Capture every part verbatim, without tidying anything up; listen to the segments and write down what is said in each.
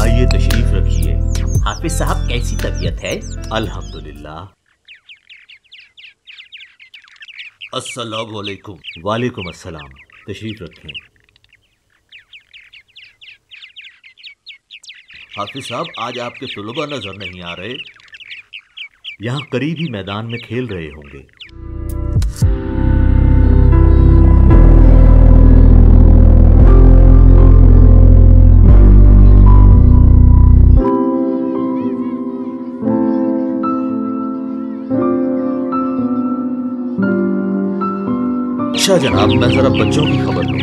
आइए तशरीफ रखिए। हाफिज साहब कैसी तबीयत है? अल्हम्दुलिल्लाह। अस्सलाम वालेकुम। वालेकुम अस्सलाम। तशरीफ रखें। हाफिज साहब आज आपके तुलबा नजर नहीं आ रहे, यहाँ करीबी मैदान में खेल रहे होंगे। अच्छा जनाब, मैं जरा बच्चों की खबर लूं।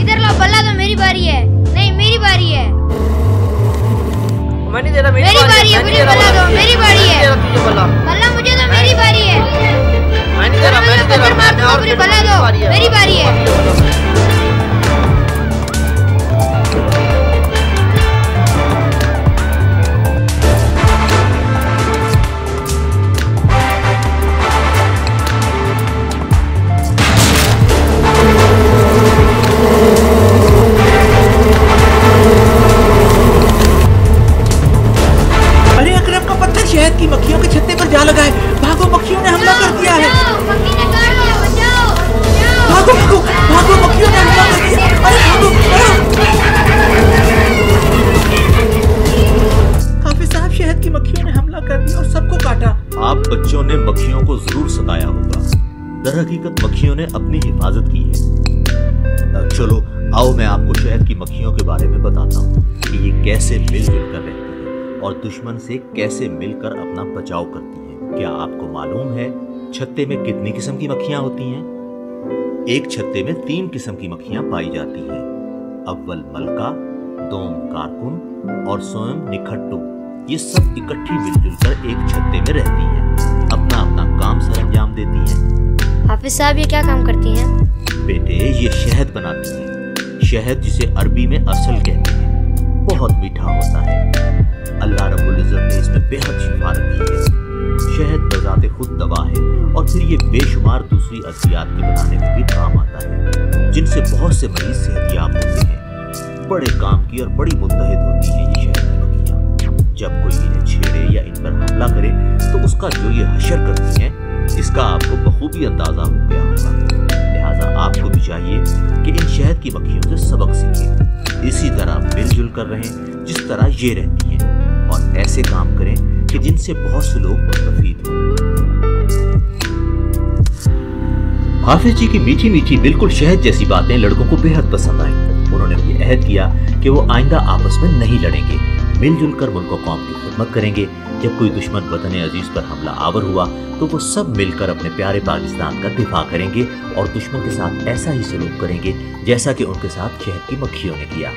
इधर लो बल्ला, तो मेरी बारी है। नहीं मेरी बारी है। मैं नहीं देना, मेरी मेरी बारी है। मुझे बल्ला दो, मेरी बारी है। बल्ला मुझे दो, मेरी बारी है। बल्ला दो, मेरी बारी है। की मक्खियों के छत्ते पर जा लगा है। भागो, मक्खियों ने हमला कर दिया है। भागो भागो भागो, मक्खियों ने हमला कर दिया। अरे भागो। हाफिज साहब, शहद की मक्खियों ने हमला कर दिया और सबको काटा। आप बच्चों ने मक्खियों को जरूर सताया होगा। दरहकीकत मक्खियों ने अपनी हिफाजत की है। चलो आओ, मैं आपको शहद की मक्खियों के बारे में बताता हूँ कि ये कैसे मिलजुल कर रहे और दुश्मन से कैसे मिलकर अपना बचाव करती है। क्या आपको मालूम है छत्ते में कितनी किस्म की मक्खियां होती हैं? एक छत्ते में तीन किस्म की मक्खियां पाई जाती हैं। अव्वल मलका, दोम कारकुन और सोम निखट्टू। ये सब इकट्ठी मिलजुल कर एक छत्ते में रहती हैं, अपना अपना काम सर अंजाम देती हैं। हाफिज साहब, ये क्या काम करती हैं? बेटे, ये शहद बनाती हैं। शहद जिसे अरबी में असल कहते हैं, बहुत मीठा होता है। अल्लाह रब्बुल इज़्ज़त ने इसमें बेहद शिफा रखी है। शहद बजाते खुद दवा है और फिर ये बेशुमार दूसरी अशियात के बनाने में भी काम आता है, जिनसे बहुत से मरीज सेहतयाब होते हैं। बड़े काम की और बड़ी मुत्तहिद होती है ये शहद की मक्खियाँ। जब कोई इन्हें छेड़े या इन पर हमला करे तो उसका जो ये हशर करती है, इसका आपको बखूबी अंदाज़ा हो गया होगा। लिहाजा आपको भी चाहिए कि इन शहद की मक्खियों से सबक सीखें, इसी तरह मिलजुल कर रहें जिस तरह ये रहती हैं, और ऐसे काम करें कि जिनसे बहुत से लोग मुस्तफीद हों। हाफिज जी की मीठी मीठी बिल्कुल शहद जैसी बातें लड़कों को बेहद पसंद आई। उन्होंने ये अहद किया कि वो आइंदा आपस में नहीं लड़ेंगे, मिलजुल कर मुल्क और कौम की खिदमत करेंगे। जब कोई दुश्मन वतन अजीज पर हमला आवर हुआ तो वो सब मिलकर अपने प्यारे पाकिस्तान का दिफा करेंगे और दुश्मन के साथ ऐसा ही सलूक करेंगे जैसा कि उनके साथ शहद की मक्खियों ने किया।